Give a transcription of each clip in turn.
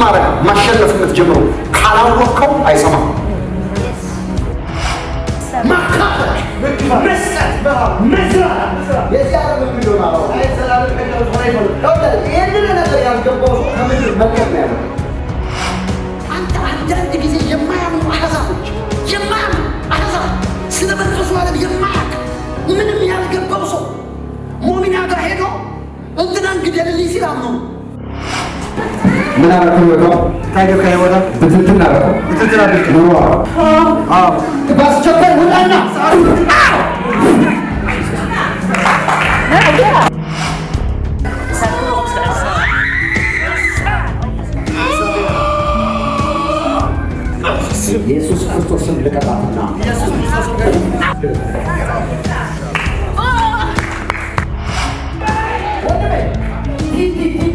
ማረግ ማሸነፍ የምትጀምሩ ካላወቅከው አይሰማም ማካፈል መስጠት መስራ የዛሬው ቪዲዮ ነው አይሰራም ከደረሱ ሆነው ታውቃለህ ይሄንን ነገር ያልገባው ከምድር መከም ያለው አንተ አንድ ጊዜ የማያምኑ አህዛቦች የማያምኑ አህዛብ ስለበለፈሱ ማለት የማያውቅ ምንም ያልገባው ሰው ሙእሚን ጋር ሄዶ እንግዳን ግደልልኝ ሲላም ነው ምናልባት ነው ታይገ ከይወዳ ብትንትና ነው ብትንትና ነው አዎ ባስ ቸፈይ ወጣና ኢየሱስ ክርስቶስን ለቀባትና ኢየሱስ ክርስቶስን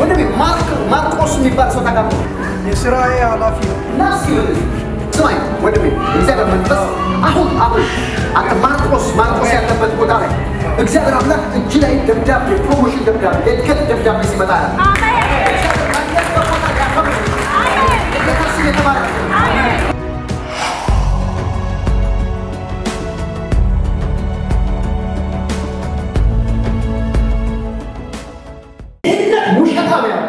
ወንድሜ ማርቆስ የሚባል ሰው ታጋብ የሥራዬ ኃላፊ ናሲል ስማይ ወንድሜ እግዚአብሔር መንፈስ አሁን አሁን ማርቆስ ያለበት ቦታ ላይ እግዚአብሔር አምላክ እጅ ላይ ደብዳቤ ፕሮሞሽን ደብዳቤ ለከት ደብዳቤ ሲመጣ አሜን እግዚአብሔር መንፈስ ቦታ ላይ አሁን አሜን ለከስ ይተማር አሜን እና ሙሽታም ያለ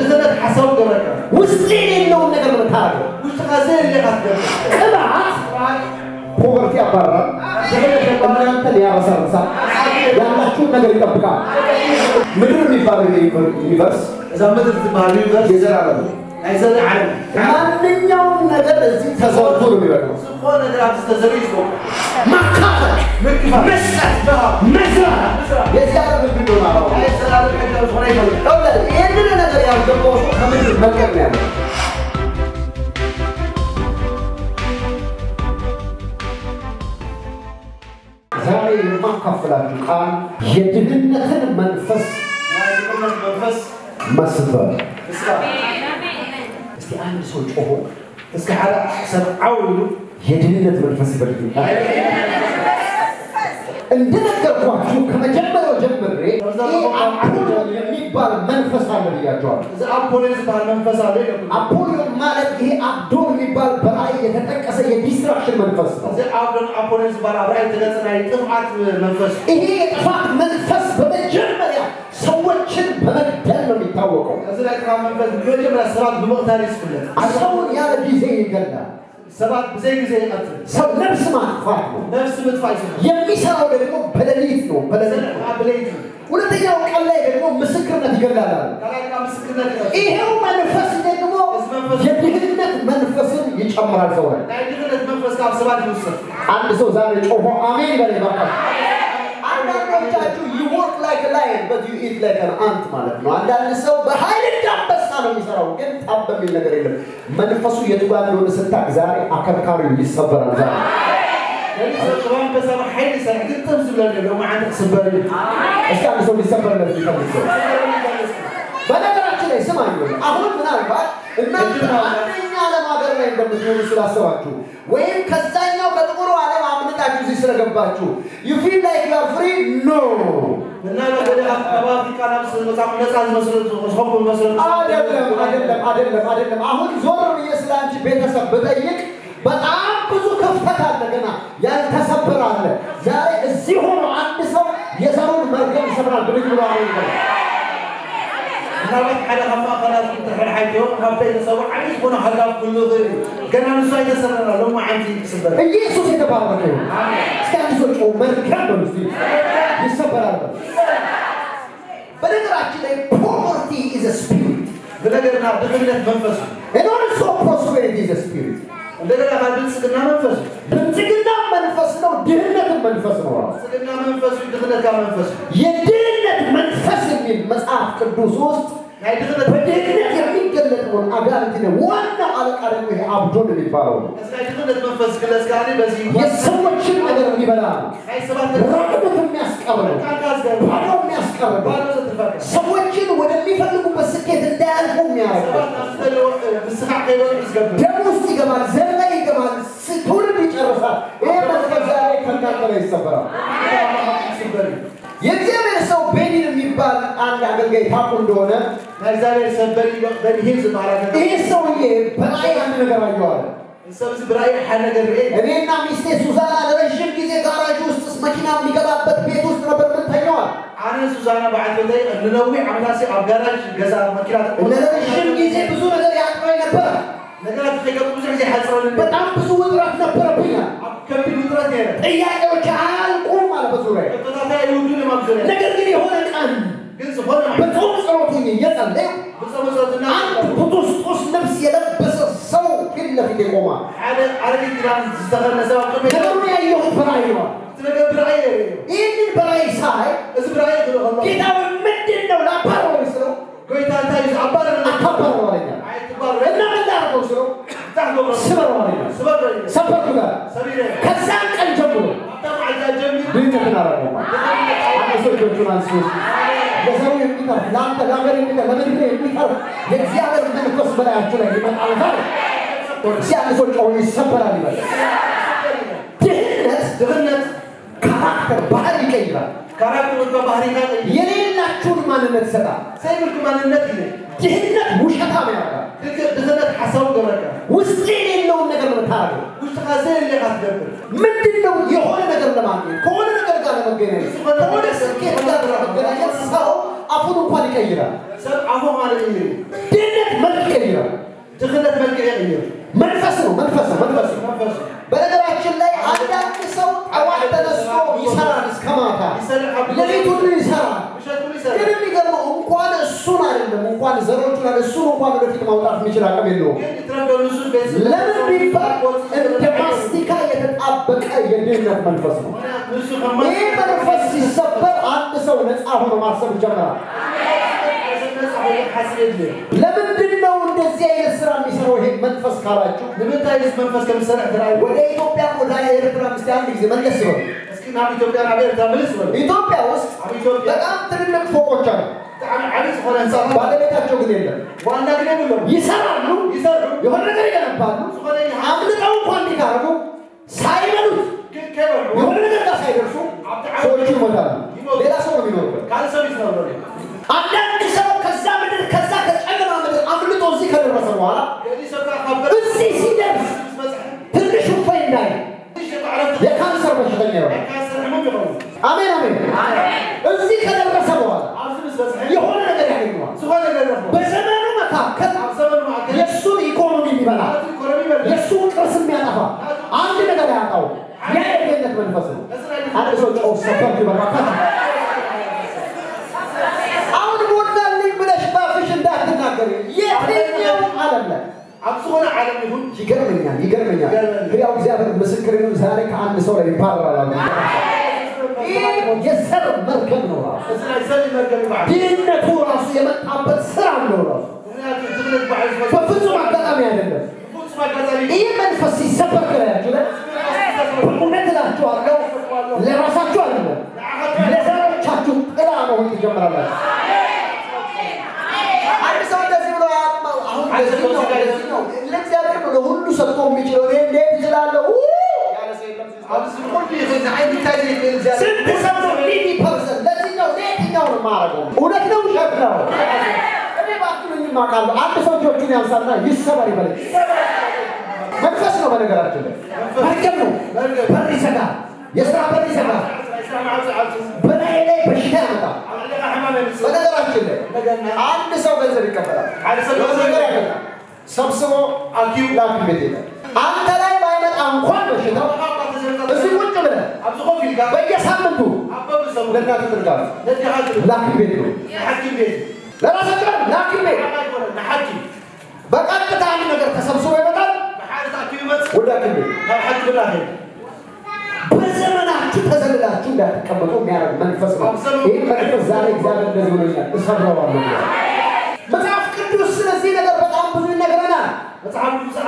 ተዘነት ሐሰው ገበረ ውስጥ የሌለው ነገር መታረቅ ውስጥ ከዘለ ለካስ ገበረ ፖቨርቲ አባራ እናንተ ሊያራሳሳ ያላችሁ ነገር ይጠብቃ ምድር የሚባል ዩኒቨርስ እዛ ምድር የሚባል ዩኒቨርስ ይዘራራል አይዘራል ማንኛውም ነገር እዚህ ተሰውቶ ነው የሚበቃው ሆነ ነገር አስተዘሪቶ ማካፈል መስጠት መስራት የዛሬው ቪዲዮ ነው የዛሬው ቪዲዮ ሆነ ይላል ይሄንን ነገር ያልገባው ከምድር መቀበል ያለው ዛሬ የማካፈላችሁ ቃል የድህነትን መንፈስ መስበር እስቲ አንድ ሰው ጮሆ እስቲ ሐራ ሰብዓውሉ የድህነት መንፈስ ይበርክታ እንደነገርኳችሁ ከመጀመሪያው ጀምሬ የሚባል መንፈስ አለ ብያችኋለሁ እዛ አፖሎን ባል መንፈስ አለ አፖሎን ማለት ይሄ አብዶን የሚባል በራይ የተጠቀሰ የዲስትራክሽን መንፈስ ነው እዛ አፖሎን ባል አብራይ የተገጸና የጥፋት መንፈስ ይሄ የጥፋት መንፈስ በመጀመሪያ ሰዎችን በመግደል ነው የሚታወቀው እዛ ለካ መንፈስ በመጀመሪያ ስራት በመቅታል ይስኩለት አሁን ያለ ጊዜ ይገርዳል ሰባት ጊዜ አጥቶ ሰው ነፍስ ማጥፋት ነፍስ መጥፋት የሚሰራው ደግሞ በሌሊት ነው በሌሊት ሁለተኛው ቀን ላይ ደግሞ ምስክርነት ይገላል ታላቅ ምስክርነት ይሄው መንፈስ ደግሞ የድህነት መንፈስን ይጨምራል ሰው ላይ የድህነት መንፈስ ጋር ሰባት ይወሰድ አንድ ሰው ዛሬ ጮሆ አሜን በል ይባካል አንዳንዶቻችሁ you work like a lion but you eat like an ant ማለት ነው አንዳንድ ሰው በኃይል እንዳበሳ ነው የሚሰራው ግን ታበብ ነገር የለም መንፈሱ የትጓን ነው ለስታክ ዛሬ አከርካሪው ይሰበራል ዛሬ ለምን ተሰራ ኃይል ሰግጥ ተብሏል ነው ማዓን ተሰበረ እስቲ አንድ ሰው ይሰበራል ለዚህ ተብሏል በነገራችን ላይ ስማኝ አሁን ምናልባት እናንተ አንደኛ ዓለም ሀገር ላይ እንደምትኖሩ ስላሰባችሁ ወይም ከዛኛው ከጥቁሩ ዓለም አምልጣችሁ እዚህ ስለገባችሁ you feel like you are free no እናና ወደ አፍሪካ ናምስ መጻፍ መስሎት ሆፕ መስሎት አይደለም አሁን ዞር የስላንቺ ቤተሰብ በጠይቅ በጣም ብዙ ከፍታ አለገና ያልተሰበረ አለ ዛሬ እዚህ ሆኖ አንድ ሰው የሰሩን መርገም ይሰብራል ብድግሉ አሁን نعرف على خفاقات الحياه يوم حبيت اسوي عايز كنا حلاب كل ظهري كنا نسوي يسرنا لو ما عندي صبر يسوع يتبارك استنزوا عمر كبر في يسبر بنقراكي لاي poverty is a spirit بنقرنا بدلت منفس and also prosperity is a spirit بنقرا قلبي سكننا منفس بنسكننا منفس لو دهنت منفس نورا سكننا منفس دهنت منفس يدين መጽሐፍ ቅዱስ ውስጥ በደግነት የሚገለጠውን አጋንንትን ዋና አለቃው ይሄ አብዶን የሚባለው የሰዎችን ነገር የሚበላ ራቁት የሚያስቀብረው ባዶ የሚያስቀብረው ሰዎችን ወደሚፈልጉበት ስኬት እንዳያልፉ የሚያደርገው ደም ውስጥ ይገባል፣ ዘር ላይ ይገባል፣ ትውልድ ይጨርሳል። ይሄ መጽሐፍ ዛሬ ተንታክሎ ይሰበራል። የእግዚአብሔር ሰው በዲን የሚባል አንድ አገልጋይ ታቆ እንደሆነ እግዚአብሔር ሰበሪ በዲህዝ ማለት ነው። ይሄ ሰውዬ በራእይ አንድ ነገር አየዋል። ሰብዝ በራእይ ሐነገር እኔና ሚስቴ ሱዛና ለረጅም ጊዜ ጋራጅ ውስጥ መኪና የሚገባበት ቤት ውስጥ ነበር ተኛዋል። አነ ሱዛና ባዓተይ እንነውይ አምላሴ አጋራጅ ገዛ መኪና ለረጅም ጊዜ ብዙ ነገር ያጥራይ ነበር። ነገር ተገቡ ብዙ ጊዜ ሐጽረን በጣም ብዙ ወጥራት ነበርብኛ አከብዱ ወጥራት ያለ ጥያቄዎች አልቁም ማለት ነው። ነገር ግን የሆነ ቃል ግን ሆነ በጾም ጸሎቱኝ የጸለየ በጸሎቱና በክርስቶስ ነፍስ የለበሰ ሰው ከነፍቴ ቆማ አረግ ትራን ተፈነሰው ከመደሙ ያየው ብራይዋ ስለገብራይ ይህንን ብራይ ሳይ እስብራይ ብለሆነ ጌታው ምንድነው ላባረው ስለው ጌታ ታይስ አባረው አባረው አለኛ አይተባረው እና እንዳርገው ስለው ታንጎ ስለው አለኛ ሰፈርኩዳ ከዛን ቀን ጀምሮ ድንገት አረጋው ጆናስስ ለሰው የሚታፍ ላንተላገር የሚታፍ ለምድር የሚታፍ ለእግዚአብሔር መንፈስ በላያችሁ ላይ ይመጣል ታዲያ ሲያልፎት ቆይ ይሰበራል ይላል። ድህነት ካራክተር ባህሪ ይቀይራል። ካራክተሩን በባህሪ ጋር የሌላችሁን ማንነት ሰጣ ሳይልኩ ማንነት ይላል። ድህነት ውሸታም ያደርጋል። ድህነት ሐሳብ ገበረ ውስጥ የሌለውን ነገር መታረቅ ውስጥ ከዘለ ያደርጋል። ምንድነው የሆነ ነገር ለማግኘት ከሆነ ነገር ጋር ለመገናኘት ከሆነ ስኬት ጋር ለመገናኘት ሰው አፉን እንኳን ይቀይራል። ሰው አፉ ማለት ነው። ድህነት መልክ ይቀይራል። ድህነት መልክ ይቀይራል። መንፈስ ነው። መንፈስ በነገራችን ላይ አንዳንድ ሰው ጠዋት ተነስቶ ይሰራል እስከ ማታ ለሌቱን ይሰራል። ግን የሚገርመው እንኳን እሱን አይደለም እንኳን ዘሮቹን እሱን እንኳን በፊት ማውጣት የሚችል አቅም የለውም። ለምን ቢባል እንደ ማስቲካ የተጣበቀ የድህነት መንፈስ ነው። ይህ መንፈስ ሲሰበር አንድ ሰው ነፃ ሆኖ ማሰብ ይጀምራል። ለምንድን ነው እንደዚህ አይነት ስራ የሚሰራው ይሄ መንፈስ ካላችሁ ለምታይስ መንፈስ ከመሰራ ተራይ ወደ ኢትዮጵያ ወደ ኤርትራ ምስታን ጊዜ መለስ ነው። እስኪ ና ኢትዮጵያ ና ኤርትራ መልስ ነው። ኢትዮጵያ ውስጥ በጣም ትልልቅ ፎቆች አሉ። አሪፍ ሆነ ጻፋ ባለቤታቸው ግን የለም። ዋና ግን ነው ይሰራሉ የሆነ ነገር ያነባሉ። ስለዚህ አምልጠው እንኳን ይካሩ ሳይመሉት የሆነ ነገር ሳይደርሱ ሰዎች ይሞታሉ። ሌላ ሰው ነው የሚኖር ካልሰው ይኖር አንዳንድ ሰው ከዛ ምድር ከዛ ከጨለማ ምድር አምልጦ እዚህ ከደረሰ በኋላ እዚህ ሲደርስ ትንሽ እፎይ እንዳይ የካንሰር በሽተኛ ነው። አሜን አሜን። እዚህ ከደረሰ በኋላ የሆነ ነገር ያገኘዋል። በዘመኑ መካከል የእሱን ኢኮኖሚ የሚበላ የእሱን ቅርስ የሚያጠፋ አንድ ነገር ያጣው ያ የድህነት መንፈስ ነው። አንድ ሰው ጨው ሰፈር ይበራካል። የትኛው ዓለም ላይ አብሶና ዓለም ይሁን ይገርመኛል። ያው እግዚአብሔር ምስክሬ ነው። ዛሬ ከአንድ ሰው ላይ ይባረራል። የሰር መርከብ ነው ራሱ ድህነቱ ራሱ የመጣበት ስራ ነው ራሱ በፍጹም አጋጣሚ አይደለም። ይህ መንፈስ ሲሰበር ያችለ በእውነት ላችሁ አድርገው ለራሳችሁ አይደለም ለዘሮቻችሁ ጥላ መሆን ትጀምራላችሁ። ለእግዚአብሔር ለሁሉ ሰጥቶ የሚችለው እንዴት ይችላል? ስንት ሰው ነው ፐርሰን ለዚህኛው ለየትኛው ነው ማረገው? እውነት ነው ውሸት ነው? እኔ ባትሉኝ ማቃለሁ። አንድ ሰው እጆቹን ያንሳና ይሰበር ይበል። መንፈስ ነው በነገራችን ላይ መርከብ ነው። በር ይዘጋል። የስራ በር ይዘጋል። በላይ ላይ በሽታ ያመጣል። በነገራችን ላይ አንድ ሰው ገንዘብ ይቀበላል። አንድ ሰው ገንዘብ ያመጣል ሰብስቦ አኪው ዳክመት ይላል። አንተ ላይ ባይመጣ እንኳን በሽታው እዚህ ቁጭ ብለህ አብዙቆ ፊልጋ በየሳምንቱ አባቡ ሰው ለናት ትልቃለህ። ዳክመት ነው ዳክመት ለራስህ ዳክመት ለሐኪም በቀጥታ አንድ ነገር ተሰብስቦ ይመጣል። በሐርታችሁ ይመጣ ወዳክመት ዳክመት But but it's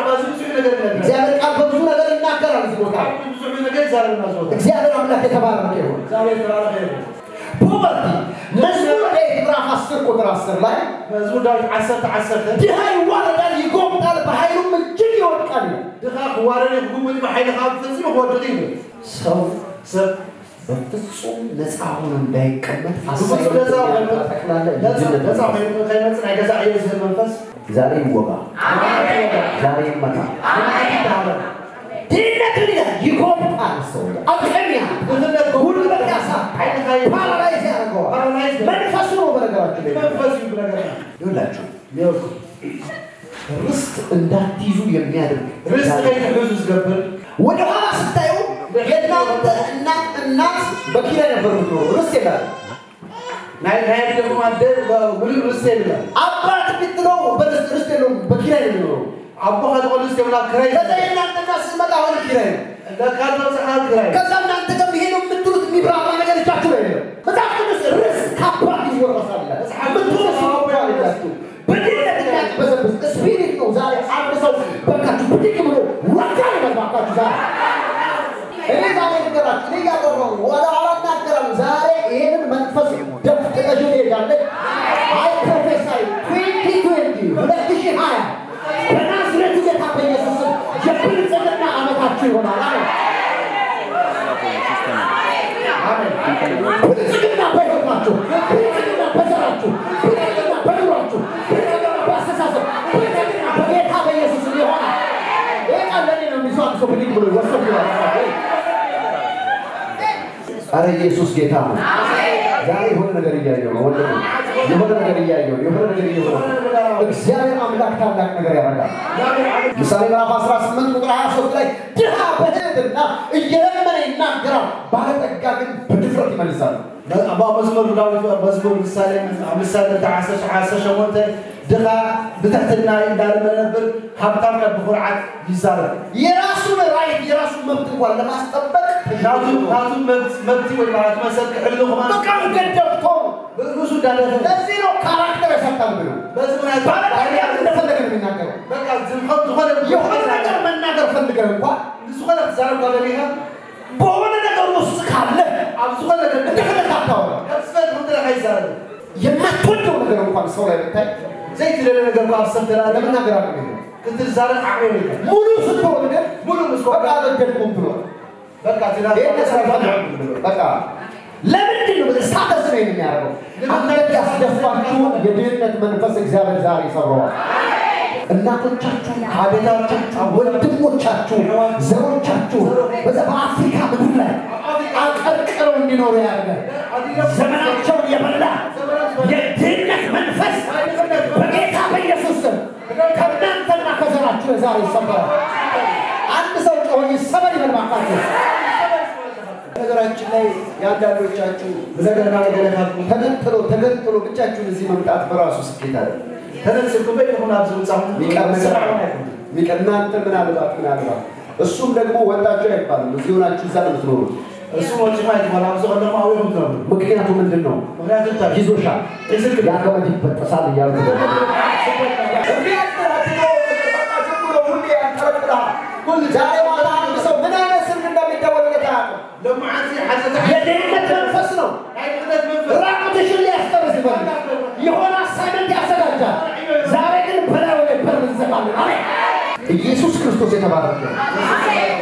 all that's our own bank. That's not but here I never know. Rusella. I had the one there, William Rusella. I can't be thrown, but it's Rusella, but here I know. I've got all this stuff like that. I am not the customer out here. The carlos are great. Because I'm not the hero of the truth, me, brother, and I got to it. But after this risk, how party for us on that. I'm not sure how we are that too. But the spirit knows I am so, but that's particular. What kind of a I prophesy 2020. Let me see higher. When I'm ready to get happiness, you put it on a country when I put it in a better country. Spirit,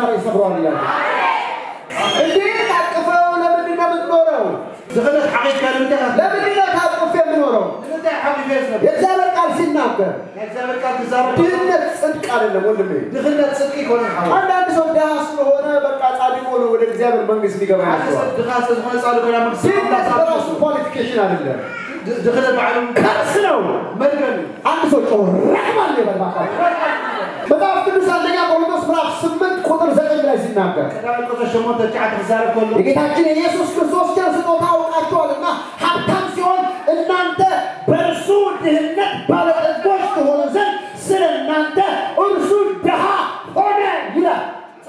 ساري صبراني لك. الدين قاعد كفاهم لا بدينا من وراه. دخلت حقيقة منتهى. لا بدينا نتعاطف فيها من وراه. أنت حبيبي يا زلمة قال سناك. يا زلمة قال تزار. دخلنا صدق علينا ولا مين؟ دخلنا صدقك ولا حاجة. أنا بسوي دهاس وهنا بقى صادق يقولوا ولا زلمة بنجس لي كمان. أنا دخلت صدق صادق ولا مجس. سنة دراسة فوليتيكيشن علينا. دخلت معلوم. سنو. ما تقولي. أنا بسوي رحمة لي بالباقي. بدأت تنسى لي يا بولوس براف سمت خطر زين لا يزينك. كلام كذا شو ما ترجع تفزار كله. يجي تحكي يسوع كرسوس جالس نطاو أكلنا حبتم سيون إن أنت برسول دهنت بالأدوار تهونزن سر إن أنت أرسول دها هنا يلا.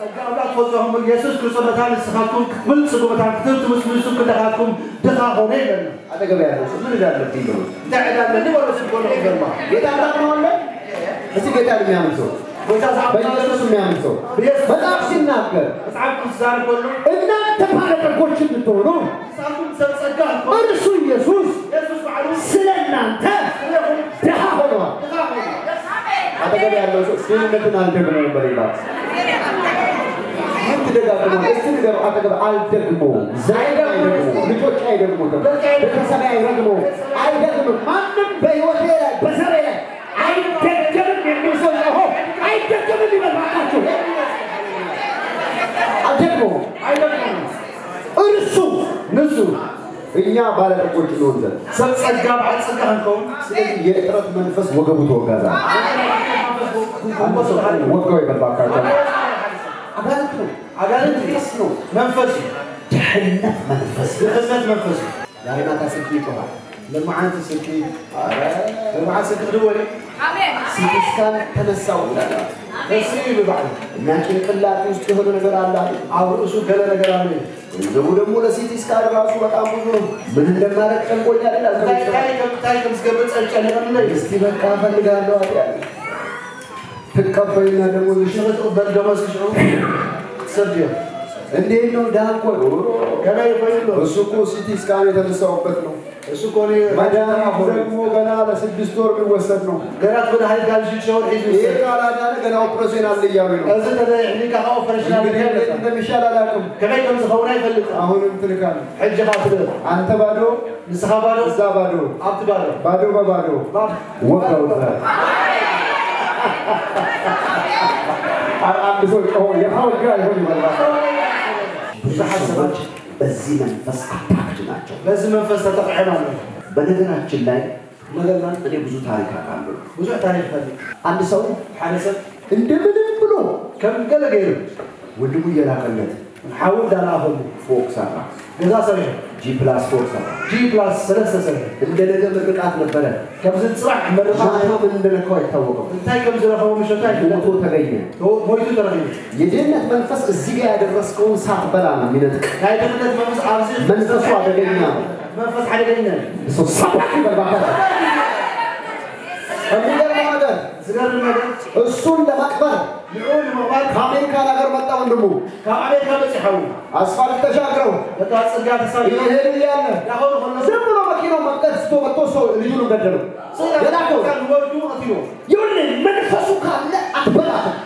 أجابنا فوزهم يسوع كرسوس بتاعنا سخاتكم من سبوا بتاعنا ترتم سميسوك بتاعكم دها هنا لنا. هذا كبير سمير دار الدين. دار الدين ولا سبوا له كلمة. يدار كلمة. هسي كتار ميامسو. بيجلسوا سميانسو، بدأ في الناقل. أصحابكم زار كلهم. إذا تبارك الكل شد تورون. أصحابكم زار سجاد. أرسل يسوع. يسوع معروف. سلنا أنت. تها هو. هذا كذا الله سلنا تنالك من البريبات. أنت تدعى كم؟ أنت تدعى أنت كم؟ ألتك مو. زايد مو. بيجوت زايد مو. بتحسب زايد مو. زايد مو. ما من بيوتي بزرعي. أنت كم من I don't even know. I don't know. Ursu, Nusu. إني أبغى لك أقول كلوندا. سأتجاب على سكانكم. يأترد من فس وجبته كذا. أنا سبحان الله. وقوي بالبكر. أقالته. أقالته فسنو. من فس. تحنة من فس. خدمة من فس. لا ما تسكتي كمان. لما عن تسكتي. لما عن تسكتي دولي. سيستان تنساو لا لا تسيب بعد لكن قلات يستهون نجار الله عورسو كلا نجار عليه زبون مولا سيستان راسو وتعبوه من لما ركن قويا لا تايكم تايكم سكبت أنشلنا من يستيبك كافر نجارنا عليه تكفينا دموي شرط بدماس شو سبيا عندي إنه داك وله كنا يفعله رسوكو سيستان تنساو بتنو السكوري مدام زمو قناة سبستور من وسطنا قناة بدها يقال شو الحين إيه قال أنا قناة برسينا اللي يعملوا أزت هذا يعني كهاو فرشنا بيجي أنت مشال لكم كمان كم سخوناي فلك أهون متلكان حج خاطر أنت بادو نسخة بادو زا بادو عبد بادو بادو ما بادو وقلب أنا بقول هو يحاول قال هو يبغى بحسب بالزمن بس لازم نفس تطعيمنا. بدنا نتشلّي. مثلاً أنا بزوج تاريخ هذا. بزوج تاريخ هذا. عند سوي حارسة. إنت بدنا بلو. كم قال غيره؟ ودمو يلا كلمة. نحاول دلائل فوق سبعة. إذا سمعت. جي بلاس فوق سبعة. جي بلاس ثلاثة سبعة. إنت لازم تكون عارف البلد. كم زين صح؟ مرة واحدة من الكويت توقف. إنتي كم زين خوامي شتاي؟ لا تو تغيير. تو موجود تغيير. يجينا من فصل الزجاج الرسكون صعب بلعنا منك. هاي بدنا من فصل عارسين. من فصل صعب بلعنا. من فصل حلي بلعنا. بس صعب حلي بالبعض. الزجاج المدر. الزجاج المدر. السون ده أكبر. نقول مبارك. خامين كان أقرب متى وندمو. خامين كان بسحوه. أسفار تجاكروا. بتوع الزجاج الصغير. إيه اللي أنا؟ لا هو خلنا. ستو بتوصل اليوم بدرو. يداكو. يوني من فسوق لا أكبر.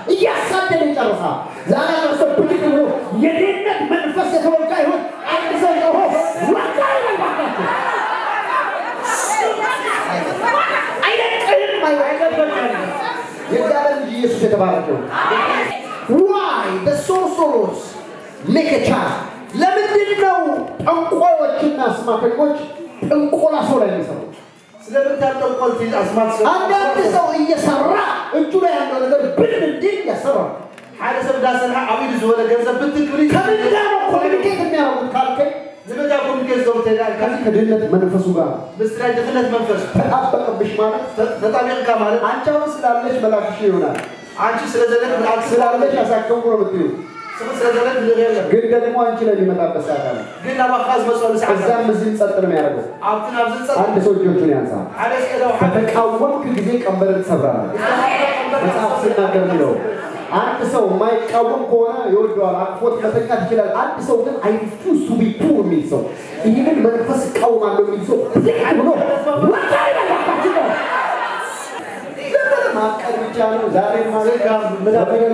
يا سادة نجارها. زانا نسبتكوا. يدينا من فسوق كايهون. أنزلوه. وكاله وكاله. أيدك. يدارن يسوع تباركوا. Why the sorcerers make a charm? Let me know. أنقوا الناس ما تقولش. انقل صورة النساء. سلبت تنقل في الأسماء. أنا النساء يسرع. أنتوا لا يعلمون هذا بين الدين يسرع. حارس الداسنا عبيد زوال الجنس بتكري. كمين دارو كمين كيف نعرف كارك؟ زمن دارو كيف زوال تلال كذي كدلة منفسوعة. مستريح دخلت منفس. أبقى بشمانة. نتابع كمال. أنتوا سلام ليش بلا كشيونا؟ أنتوا سلام ليش أساكم قربتيو؟ سلام ليش غيرنا؟ غيرنا مو أنتوا اللي متابساتنا. غيرنا ما خاص مسؤول سعد. زام مزيد ساتر ميركو. عبتنا مزيد ساتر. عند سويت جوني أنسان. على سكده وحدك. كأول كل جزء كمبرد سبعة. بس أحسن نكمله. عند سو ما كأول كونا يودوا على فوت مثلاً كذا. عند سو كان I refuse to be poor ميسو. إيمان من فس كأول ما ميسو. لا لا ما كان بيجانو. poverty apparent. We don't need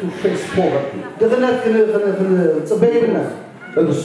to face poverty. The spirit of poverty.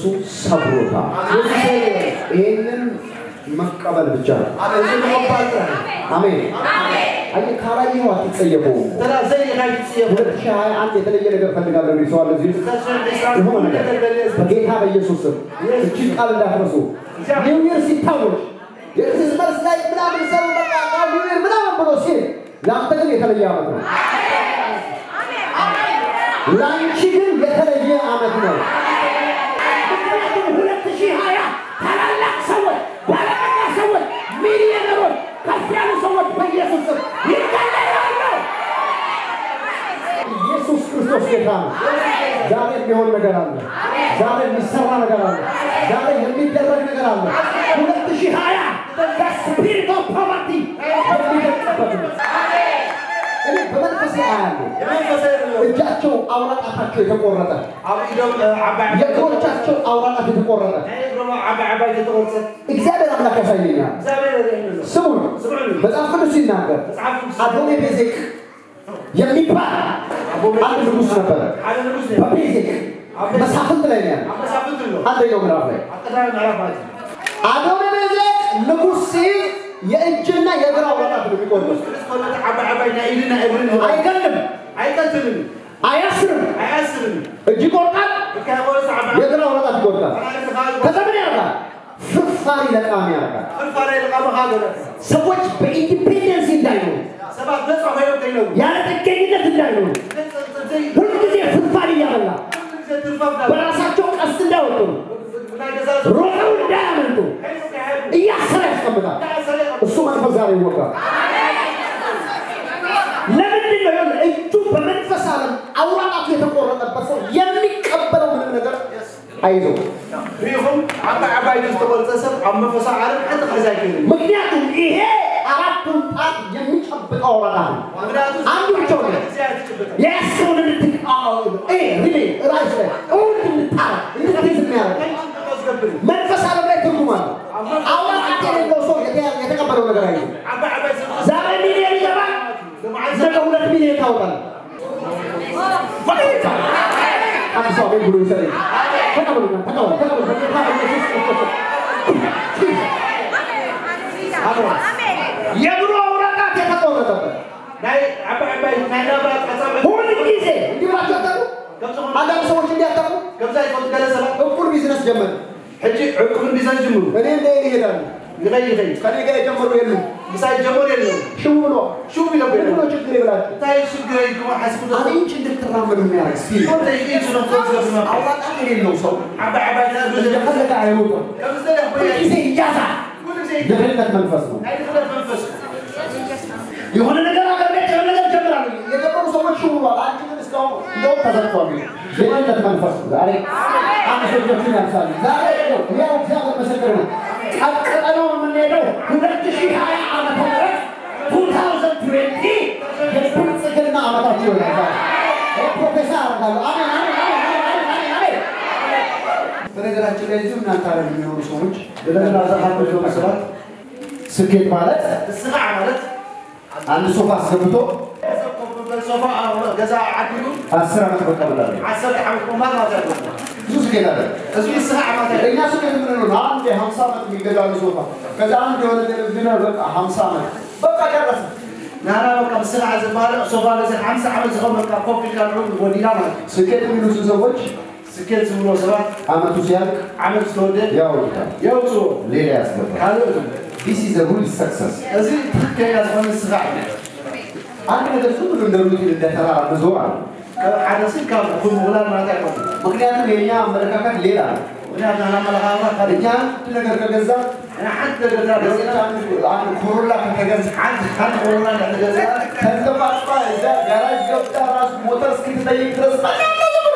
You want another camera? You don't so much sure. I think it's called. Don't pass for me. They want that man first. I don't know. 2020. በነገራችን ላይ ዝም እናታለ የሚሆኑ ሰዎች ለደረጃ ታቆጆ መስራት ስኬት ማለት ስራ ማለት አንድ ሶፋ አስገብቶ ሶፋ ገዛ አድሉ 10 አመት በቀላል 10 አመት ማለት ነው ብዙ ስኬት አለ እዚህ ስራ ማለት እኛ ስኬት ምን ነው አንድ 50 አመት የሚገዛው ሶፋ ከዛ አንድ ወደ ደረጃ በቃ 50 አመት በቃ ደረሰ نارا كم ساعة زبالة صوبا لازم 5 عمل زخم كابوب كارون ودينا ما سكت منو سوتش سكت منو زبالة عمل تسياق عمل سودة يا ولد يا ولد ليه يا زبالة هذا this is the rule of success هذي كيا زبالة سرعة أنا هذا سوبر من دولتي اللي دخلها مزوعة على سير كم كل مغلان ما تعرف مغليات غيرنا عمرك كم ليرة ونحن على ملعبنا خارجنا تلقى الجزاء أنا حتى الجزاء عن كورولا كجزاء عن كورولا كجزاء هذا بسبا إذا جراج جبت راس موتر سكيت تيجي راس ما نقدر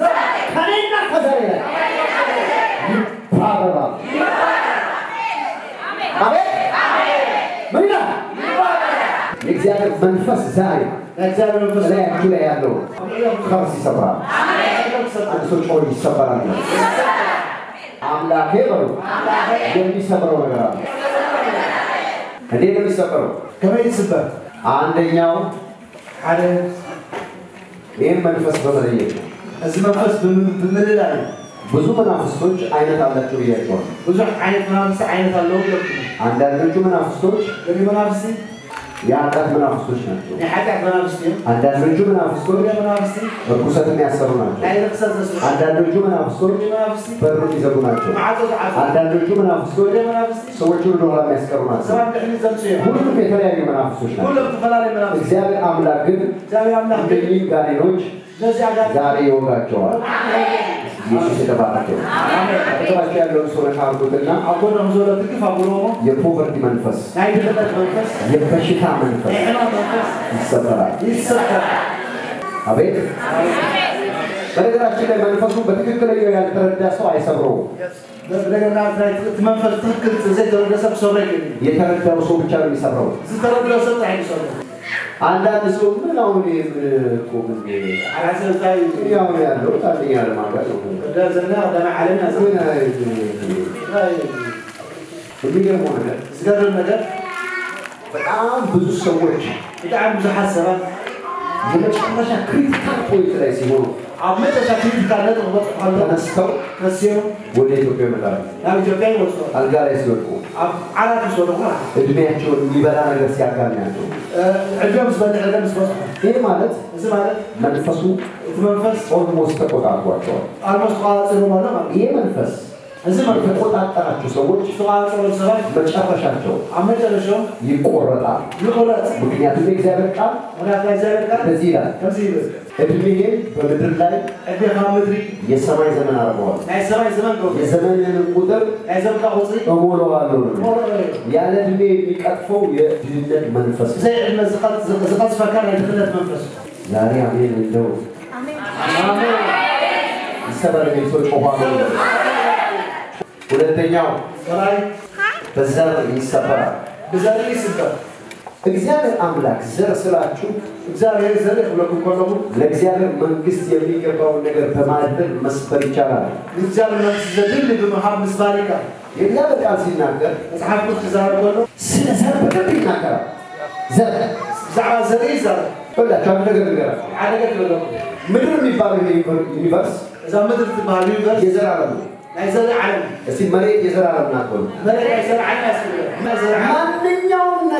زر. خلينا خزرية. بارا. أبي. مينا. إجازة منفس زاي. إجازة منفس لا كلا يالو. خمسة سبعة. أنصر شوي سبعة. አምላኬ ነው አምላኬ የሚሰበረው ነገር አለ እንዴት ነው የሚሰበረው ከመይስ ሰበር አንደኛው አለ መንፈስ በመለየ እዚህ መንፈስ በመለላል ብዙ መናፍስቶች አይነት አላቸው ይያቸዋል ብዙ አይነት መናፍስት አይነት አለው አንዳንዶቹ መናፍስቶች ለሚመናፍስ ያጣት መናፍስቶች ናቸው ያጣት መናፍስት አንዳንዶቹ መናፍስቶች በቁሰትም ያሰሩ ናቸው አንዳንዶቹ መናፍስቶች በሩን ይዘጉ ናቸው አንዳንዶቹ መናፍስቶች ሰዎች ሁሉ ኋላ የሚያስቀሩ ናቸው ሁሉም የተለያዩ መናፍስቶች ናቸው ሁሉም ተፈላለየ መናፍስት እግዚአብሔር አምላክ ግን እግዚአብሔር አምላክ ግን ጋኔኖች ዛሬ ይወጋቸዋል ኢየሱስ የተባረከው አሜን ተባረከ ያለው ሶለካውትና አቆራም ሶለትክ አብሮ የፖቨርቲ መንፈስ አይደለም መንፈስ የበሽታ መንፈስ ይሰበራል አቤት በነገራችን ላይ መንፈሱ በትክክል ያልተረዳ ሰው አይሰብረውም በነገራችን መንፈስ ትክክል ስለተረዳ ሰው ላይ የተረዳው ሰው ብቻ ነው የሚሰብረው ስለተረዳው ሰው አይሰብረውም አንዳንድ ሰው ምን አሁን ቆም ይል አላሰልጣይ ያው ያለው ታዲያ ለማቀጥ እንደዛና ደማ علينا زين የሚገርመው ነገር ስለዚህ ነገር በጣም ብዙ ሰዎች በጣም ብዙ ሐሳባት የመጨረሻ ክሪቲካል ፖይንት ላይ ሲሆኑ አመጣጣ ክሪቲካል ነው ተነስተው ከሲው ወደ ኢትዮጵያ መጣሁ ኢትዮጵያ ወስዶ አልጋሪስ ወርቁ አራት ሰው ነው እድሜያቸውን የሚበላ ነገር ሲያጋናቸው እድሜውስ በእድሜውስ ይሄ ማለት እዚህ ማለት መንፈሱ መንፈስ ኦልሞስት ተቆጣጣቸው ኦልሞስት ተቋጣጣው ማለት ይሄ መንፈስ እዚህ መንፈስ ተቆጣጣቸው ሰዎች ተቋጣጣው ሰዎች በጨፈሻቸው አመጣለሽው ይቆረጣል ምክንያቱም እግዚአብሔር ቃል ወላሂ እግዚአብሔር ቃል ተዚላ እድሜዬ በምድር ላይ እድሜ የሰማይ ዘመን አርጓል የሰማይ ዘመን ነው የዘመንን ቁጥር አይዘምታ ቁጥር እሞላዋለሁ ያለ እድሜ የሚቀጥፈው የድህነት መንፈስ ዘመን ፈካራ የድህነት መንፈስ ዛሬ አሜን እንደው አሜን አሜን ይሰበረ የሰው ጾፋው ሁለተኛው ሰላይ በዘር ይሰበራል በዘር ይሰበራል እግዚአብሔር አምላክ ዘር ስላችሁ እግዚአብሔር ዘር ለኩን ቆሎ ለእግዚአብሔር መንግስት የሚገባው ነገር በማድረግ መስፈር ይቻላል እግዚአብሔር መንግስት ዘድል በመሐብ መስባሪካ የእግዚአብሔር ቃል ሲናገር መጽሐፍ ቅዱስ ዘር ቆሎ ስለ ዘር በደንብ ይናገራል ዘር ዘር ዘር ወላ ታም ነገር ነገር አደረገ ነው ምድር የሚባለው ዩኒቨርስ እዛ ምድር ትባሉ ዩኒቨርስ የዘር አለም አይዘር አለም እስቲ መሬት የዘር አለም ናት ወላ መሬት የዘር አለም ያስፈልጋል ማንኛውም